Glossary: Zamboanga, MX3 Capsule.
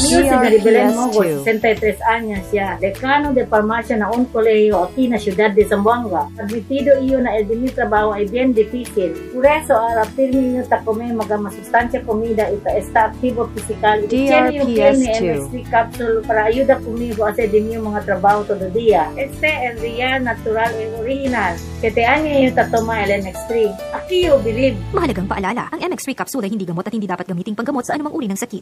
Siya PS2. 63 años siya, dekano de farmacia na un colegio aquí na ciudad de Zamboanga. Admitido iyo na el trabajo ay bien difícil. Por eso, ahora firme niyo ta come magmasustancia comida y está activo físico. Tiene MX3 Capsule para ayuda conmigo a hacer de mi mga trabajo todo día. Este es real, natural, and original. Kete año niyo ta toma el MX3. Aki yo believe. Mahalagang paalala, ang MX3 Capsule ay hindi gamot at hindi dapat gamitin panggamot sa anumang uri ng sakit.